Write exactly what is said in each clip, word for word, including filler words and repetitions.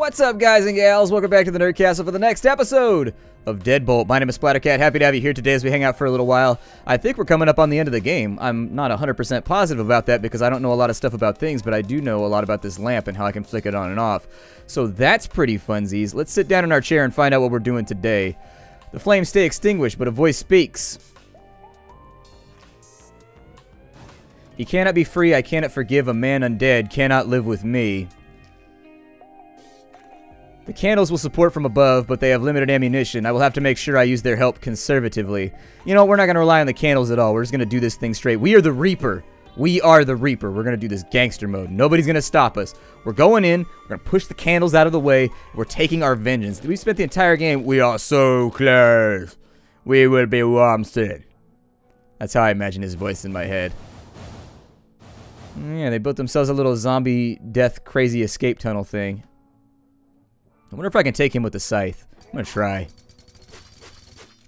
What's up, guys and gals? Welcome back to the Nerd Castle for the next episode of Deadbolt. My name is Splattercat. Happy to have you here today as we hang out for a little while. I think we're coming up on the end of the game. I'm not one hundred percent positive about that because I don't know a lot of stuff about things, but I do know a lot about this lamp and how I can flick it on and off. So that's pretty funsies. Let's sit down in our chair and find out what we're doing today. The flames stay extinguished, but a voice speaks. You cannot be free. I cannot forgive. A man undead cannot live with me. The candles will support from above, but they have limited ammunition. I will have to make sure I use their help conservatively. You know, we're not going to rely on the candles at all. We're just going to do this thing straight. We are the Reaper. We are the Reaper. We're going to do this gangster mode. Nobody's going to stop us. We're going in. We're going to push the candles out of the way. We're taking our vengeance. We spent the entire game. We are so close. We will be warm soon. That's how I imagine his voice in my head. Yeah, they built themselves a little zombie death crazy escape tunnel thing. I wonder if I can take him with the scythe. I'm gonna try.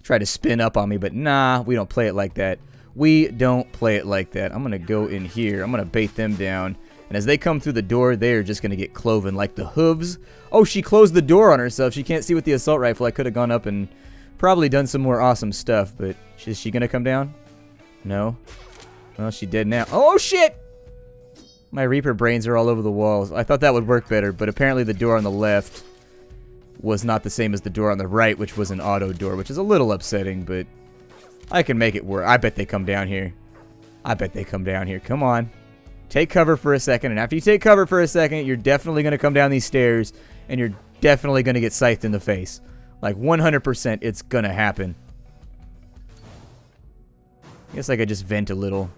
Try to spin up on me, but nah, we don't play it like that. We don't play it like that. I'm gonna go in here. I'm gonna bait them down. And as they come through the door, they're just gonna get cloven like the hooves. Oh, she closed the door on herself. She can't see with the assault rifle. I could have gone up and probably done some more awesome stuff, but is she gonna come down? No. Well, she dead now. Oh, shit! My Reaper brains are all over the walls. I thought that would work better, but apparently the door on the left was not the same as the door on the right, which was an auto door, which is a little upsetting, but I can make it work. I bet they come down here. I bet they come down here. Come on. Take cover for a second, and after you take cover for a second, you're definitely going to come down these stairs, and you're definitely going to get scythed in the face. Like, one hundred percent, it's going to happen. I guess I could just vent a little.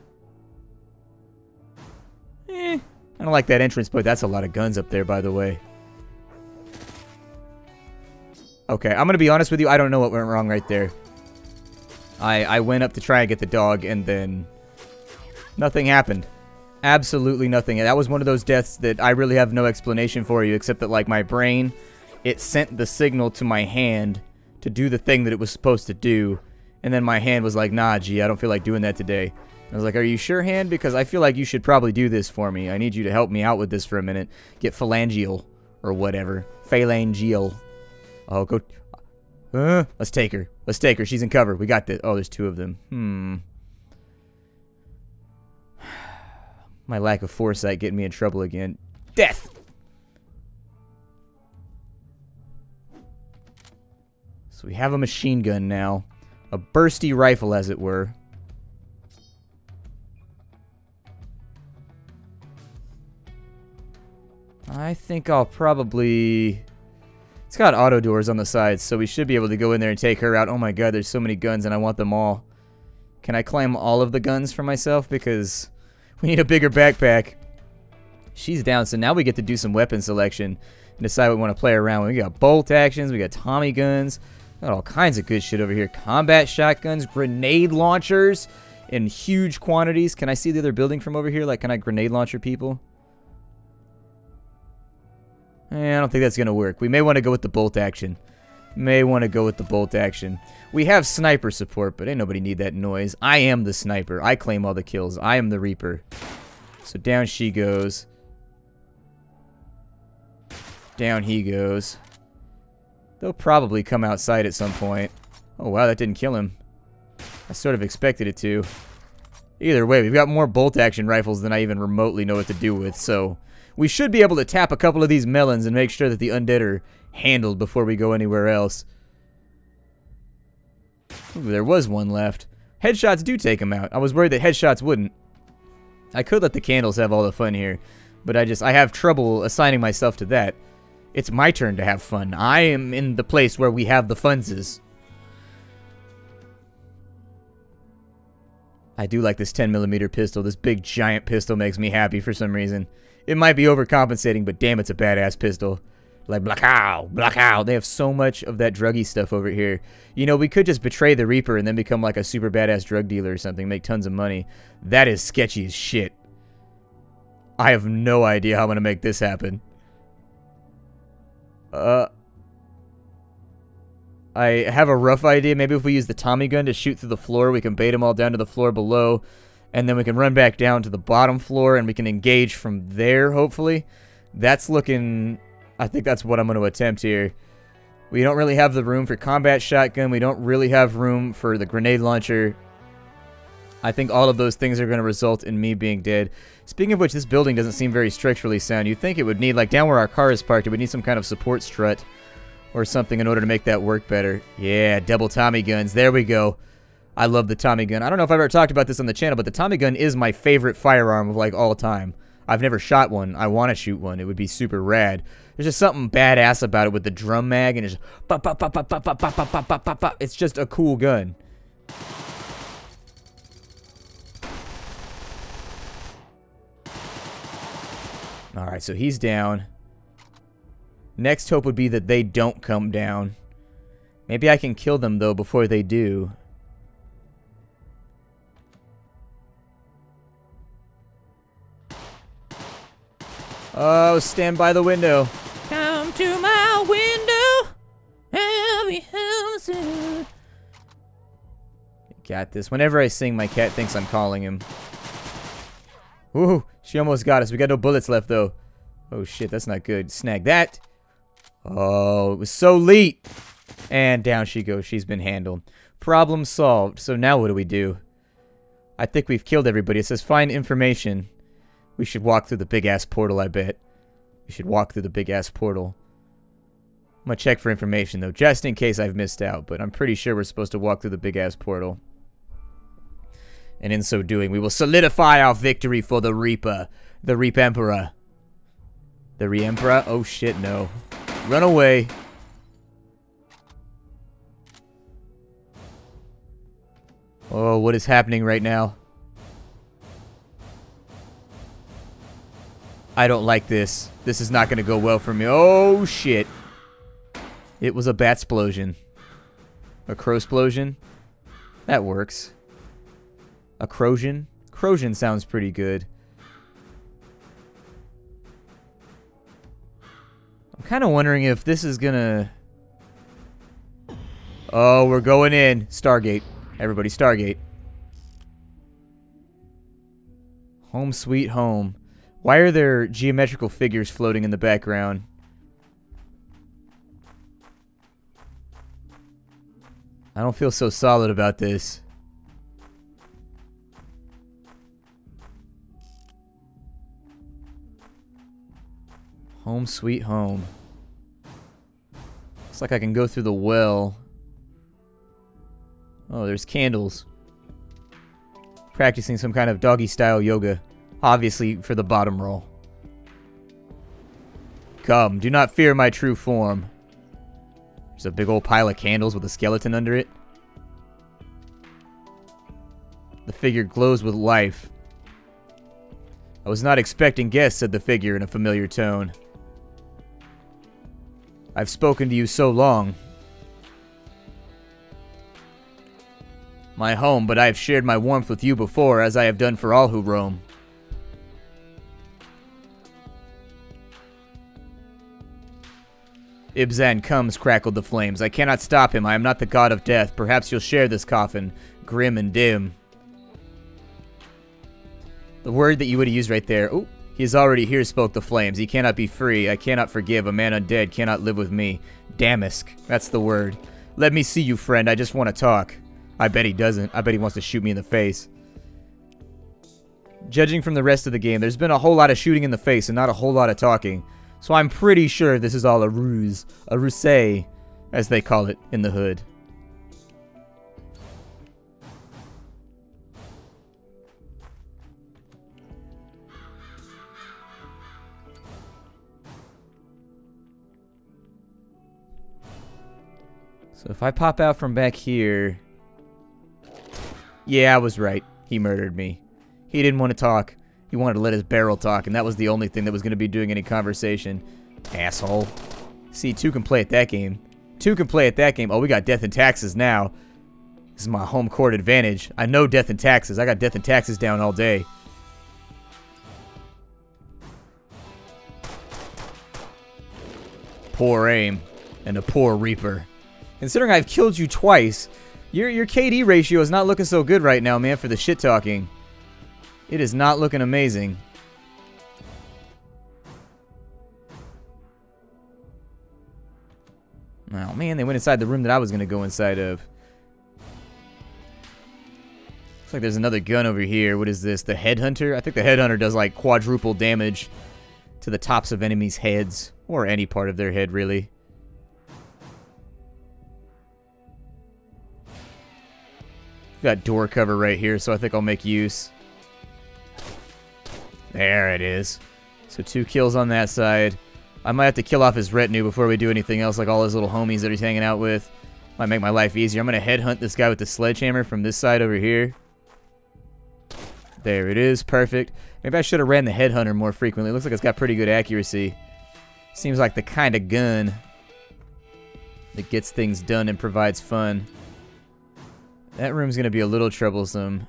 Eh, I don't like that entrance, but that's a lot of guns up there, by the way. Okay, I'm gonna be honest with you, I don't know what went wrong right there. I, I went up to try and get the dog, and then nothing happened. Absolutely nothing. That was one of those deaths that I really have no explanation for you, except that, like, my brain, it sent the signal to my hand to do the thing that it was supposed to do, and then my hand was like, nah, gee, I don't feel like doing that today. I was like, are you sure, hand? Because I feel like you should probably do this for me. I need you to help me out with this for a minute. Get phalangeal, or whatever. Phalangeal. Oh, go. Uh, let's take her. Let's take her. She's in cover. We got this. Oh, there's two of them. Hmm. My lack of foresight getting me in trouble again. Death! So we have a machine gun now. A bursty rifle, as it were. I think I'll probably... It's got auto doors on the sides, so we should be able to go in there and take her out. Oh my god, there's so many guns and I want them all. Can I claim all of the guns for myself? Because we need a bigger backpack. She's down, so now we get to do some weapon selection and decide what we want to play around. We got bolt actions, we got Tommy guns, got all kinds of good shit over here. Combat shotguns, grenade launchers in huge quantities. Can I see the other building from over here? Like, can I grenade launcher people? I don't think that's going to work. We may want to go with the bolt action. May want to go with the bolt action. We have sniper support, but ain't nobody need that noise. I am the sniper. I claim all the kills. I am the Reaper. So down she goes. Down he goes. They'll probably come outside at some point. Oh, wow, that didn't kill him. I sort of expected it to. Either way, we've got more bolt action rifles than I even remotely know what to do with, so... We should be able to tap a couple of these melons and make sure that the undead are handled before we go anywhere else. Ooh, there was one left. Headshots do take them out. I was worried that headshots wouldn't. I could let the candles have all the fun here, but I just, I have trouble assigning myself to that. It's my turn to have fun. I am in the place where we have the funses. I do like this ten millimeter pistol. This big giant pistol makes me happy for some reason. It might be overcompensating, but damn, it's a badass pistol. Like, blackow, blackow. They have so much of that druggy stuff over here. You know, we could just betray the Reaper and then become like a super badass drug dealer or something, make tons of money. That is sketchy as shit. I have no idea how I'm going to make this happen. Uh, I have a rough idea. Maybe if we use the Tommy gun to shoot through the floor, we can bait them all down to the floor below. And then we can run back down to the bottom floor and we can engage from there, hopefully. That's looking I think that's what I'm going to attempt here. We don't really have the room for combat shotgun. We don't really have room for the grenade launcher. I think all of those things are going to result in me being dead. Speaking of which, this building doesn't seem very structurally sound. You'd think it would need, like down where our car is parked, it would need some kind of support strut or something in order to make that work better. Yeah, double Tommy guns. There we go. I love the Tommy gun. I don't know if I've ever talked about this on the channel, but the Tommy gun is my favorite firearm of like all time. I've never shot one. I want to shoot one. It would be super rad. There's just something badass about it with the drum mag and just pop, pop, pop, pop, pop, pop, pop, pop, pop, pop, pop, pop. It's just a cool gun. All right, so he's down. Next hope would be that they don't come down. Maybe I can kill them, though, before they do. Oh, stand by the window. Come to my window. Every got this. Whenever I sing, my cat thinks I'm calling him. Ooh, she almost got us. We got no bullets left, though. Oh, shit, that's not good. Snag that. Oh, it was so late. And down she goes. She's been handled. Problem solved. So now what do we do? I think we've killed everybody. It says find information. We should walk through the big-ass portal, I bet. We should walk through the big-ass portal. I'm going to check for information, though, just in case I've missed out. But I'm pretty sure we're supposed to walk through the big-ass portal. And in so doing, we will solidify our victory for the Reaper. The Reap Emperor. The Reap Emperor? Oh shit, no. Run away. Oh, what is happening right now? I don't like this. This is not going to go well for me. Oh shit. It was a batsplosion. A crowsplosion? That works. A Crozian? Crozian sounds pretty good. I'm kind of wondering if this is gonna... Oh, we're going in. Stargate. Everybody, Stargate. Home sweet home. Why are there geometrical figures floating in the background? I don't feel so solid about this. Home sweet home. Looks like I can go through the well. Oh, there's candles. Practicing some kind of doggy style yoga. Obviously for the bottom roll. Come, do not fear my true form. There's a big old pile of candles with a skeleton under it. The figure glows with life. I was not expecting guests, said the figure in a familiar tone. I've spoken to you so long. My home, but I have shared my warmth with you before, as I have done for all who roam. Ibzan comes, crackled the flames. I cannot stop him. I am not the god of death. Perhaps you'll share this coffin, grim and dim. The word that you would have used right there. Oh, he is already here, spoke the flames. He cannot be free. I cannot forgive. A man undead cannot live with me. Damask. That's the word. Let me see you, friend. I just want to talk. I bet he doesn't. I bet he wants to shoot me in the face. Judging from the rest of the game, there's been a whole lot of shooting in the face and not a whole lot of talking. So I'm pretty sure this is all a ruse. A ruse, as they call it in the hood. So if I pop out from back here... Yeah, I was right. He murdered me. He didn't want to talk. He wanted to let his barrel talk, and that was the only thing that was going to be doing any conversation. Asshole. See, two can play at that game. Two can play at that game. Oh, we got death and taxes now. This is my home court advantage. I know death and taxes. I got death and taxes down all day. Poor aim. And a poor Reaper. Considering I've killed you twice, your, your K D ratio is not looking so good right now, man, for the shit-talking. It is not looking amazing. Oh man, they went inside the room that I was gonna go inside of. Looks like there's another gun over here. What is this? The Headhunter? I think the Headhunter does like quadruple damage to the tops of enemies' heads. Or any part of their head, really. Got door cover right here, so I think I'll make use. There it is. So two kills on that side. I might have to kill off his retinue before we do anything else, like all his little homies that he's hanging out with. Might make my life easier. I'm going to headhunt this guy with the sledgehammer from this side over here. There it is. Perfect. Maybe I should have ran the headhunter more frequently. Looks like it's got pretty good accuracy. Seems like the kind of gun that gets things done and provides fun. That room's going to be a little troublesome,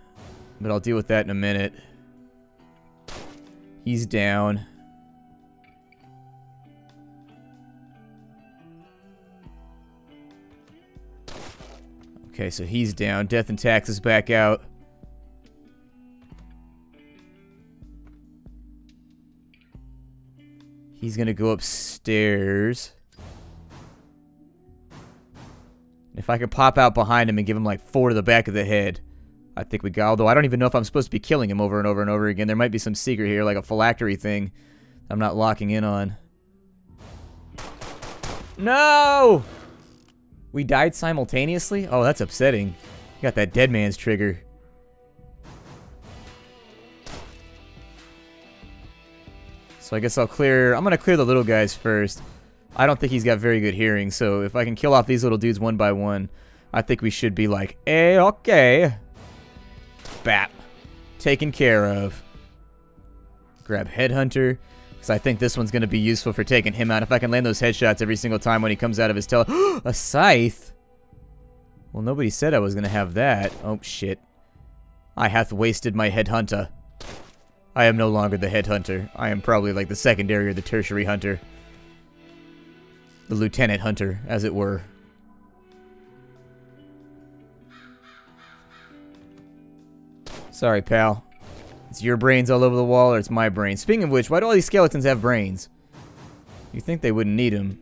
but I'll deal with that in a minute. He's down. Okay, so he's down. Death and Taxes back out. He's going to go upstairs. If I could pop out behind him and give him like four to the back of the head, I think we got. Although I don't even know if I'm supposed to be killing him over and over and over again. There might be some secret here, like a phylactery thing I'm not locking in on. No! We died simultaneously? Oh, that's upsetting. You got that dead man's trigger. So I guess I'll clear... I'm going to clear the little guys first. I don't think he's got very good hearing, so if I can kill off these little dudes one by one, I think we should be like, eh, okay. Bap. Taken care of. Grab Headhunter, because I think this one's going to be useful for taking him out. If I can land those headshots every single time when he comes out of his tele... A scythe? Well, nobody said I was going to have that. Oh, shit. I hath wasted my Headhunter. I am no longer the Headhunter. I am probably like the secondary or the tertiary hunter. The lieutenant hunter, as it were. Sorry, pal. It's your brains all over the wall, or it's my brains. Speaking of which, why do all these skeletons have brains? You'd think they wouldn't need them.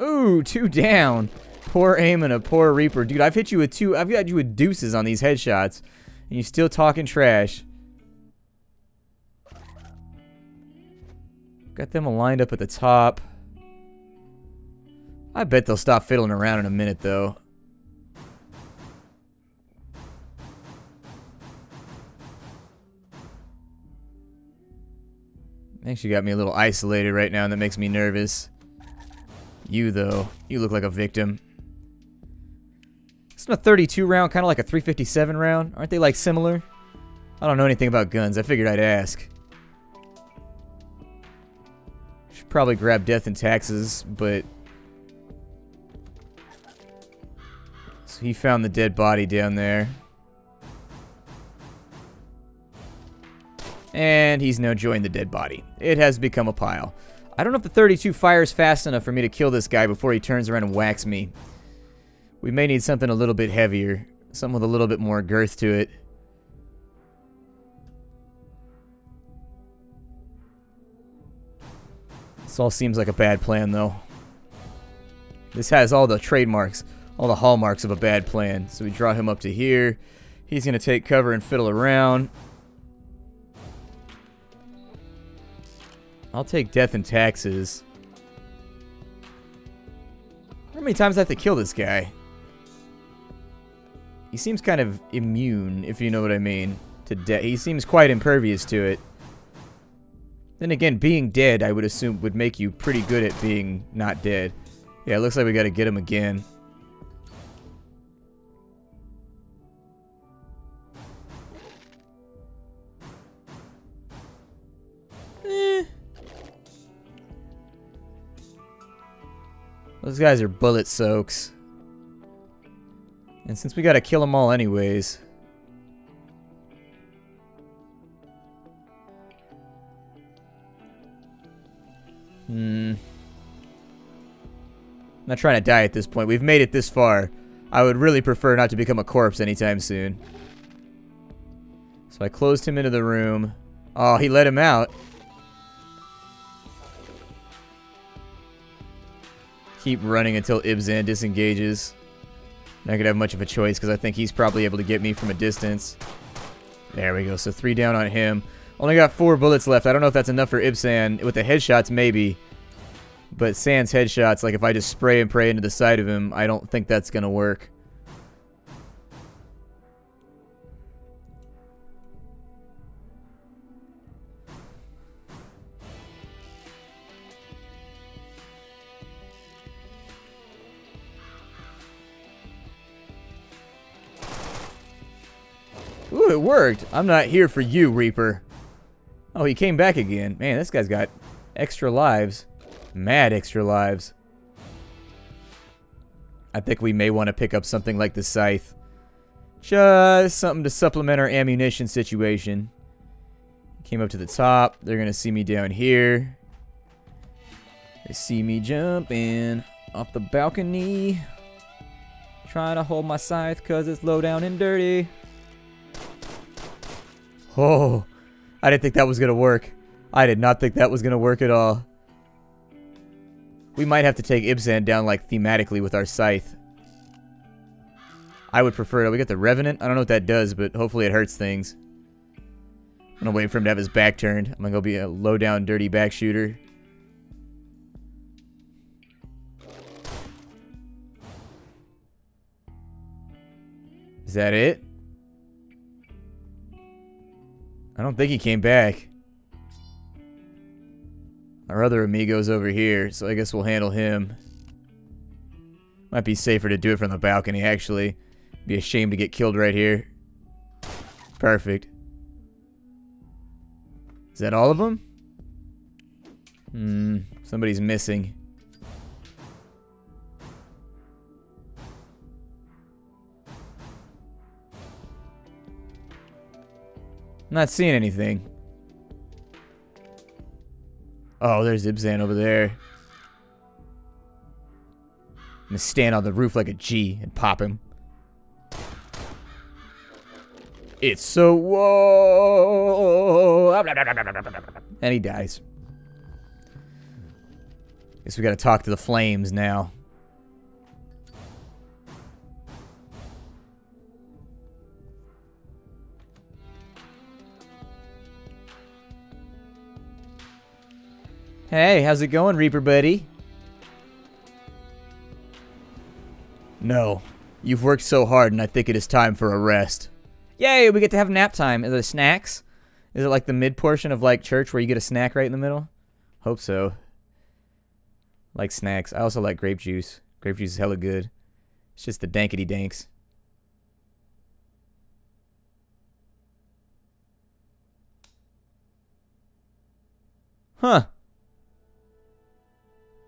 Ooh, two down. Poor aim and a poor reaper. Dude, I've hit you with two. I've got you with deuces on these headshots. And you're still talking trash. Got them aligned up at the top. I bet they'll stop fiddling around in a minute, though. Actually got me a little isolated right now, and that makes me nervous. You, though, you look like a victim. Isn't a thirty-two round kind of like a three fifty-seven round? Aren't they, like, similar? I don't know anything about guns. I figured I'd ask. Should probably grab Death and Taxes, but... He found the dead body down there. And he's now joined the dead body. It has become a pile. I don't know if the thirty-two fires fast enough for me to kill this guy before he turns around and whacks me. We may need something a little bit heavier. Something with a little bit more girth to it. This all seems like a bad plan, though. This has all the trademarks. All the hallmarks of a bad plan. So we draw him up to here. He's going to take cover and fiddle around. I'll take Death and Taxes. How many times do I have to kill this guy? He seems kind of immune, if you know what I mean. To death. He seems quite impervious to it. Then again, being dead, I would assume, would make you pretty good at being not dead. Yeah, it looks like we got to get him again. Those guys are bullet soaks. And since we gotta kill them all anyways... Hmm... I'm not trying to die at this point. We've made it this far. I would really prefer not to become a corpse anytime soon. So I closed him into the room. Oh, he let him out. keep running until Ibzan disengages. Not gonna have much of a choice because I think he's probably able to get me from a distance. There we go. So three down on him. Only got four bullets left. I don't know if that's enough for Ibzan. With the headshots, maybe. But Sans headshots, like if I just spray and pray into the side of him, I don't think that's gonna work. Ooh, it worked. I'm not here for you, Reaper. Oh, he came back again. Man, this guy's got extra lives. Mad extra lives. I think we may want to pick up something like the scythe. Just something to supplement our ammunition situation. Came up to the top. They're going to see me down here. They see me jumping off the balcony. Trying to hold my scythe because it's low down and dirty. Oh, I didn't think that was going to work. I did not think that was going to work at all. We might have to take Ibzan down, like, thematically with our scythe. I would prefer it. We got the Revenant. I don't know what that does, but hopefully it hurts things. I'm going to wait for him to have his back turned. I'm going to go be a low-down, dirty back shooter. Is that it? I don't think he came back. Our other amigo's over here, so I guess we'll handle him. Might be safer to do it from the balcony, actually. Be a shame to get killed right here. Perfect. Is that all of them? Hmm, somebody's missing. Not seeing anything. Oh, there's Ibzan over there. I'm gonna stand on the roof like a G and pop him. It's so whoa, and he dies. Guess we gotta talk to the flames now. Hey, how's it going, Reaper buddy? No. You've worked so hard, and I think it is time for a rest. Yay, we get to have nap time. Are there snacks? Is it like the mid-portion of, like, church where you get a snack right in the middle? Hope so. Like snacks. I also like grape juice. Grape juice is hella good. It's just the dankety-danks. Huh.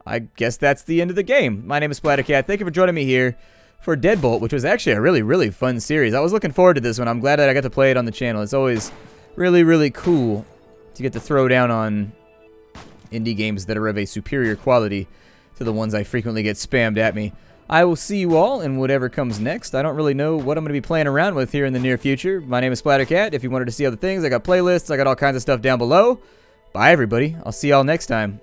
I guess that's the end of the game. My name is Splattercat. Thank you for joining me here for Deadbolt, which was actually a really, really fun series. I was looking forward to this one. I'm glad that I got to play it on the channel. It's always really, really cool to get to throw down on indie games that are of a superior quality to the ones I frequently get spammed at me. I will see you all in whatever comes next. I don't really know what I'm going to be playing around with here in the near future. My name is Splattercat. If you wanted to see other things, I got playlists. I got all kinds of stuff down below. Bye, everybody. I'll see y'all next time.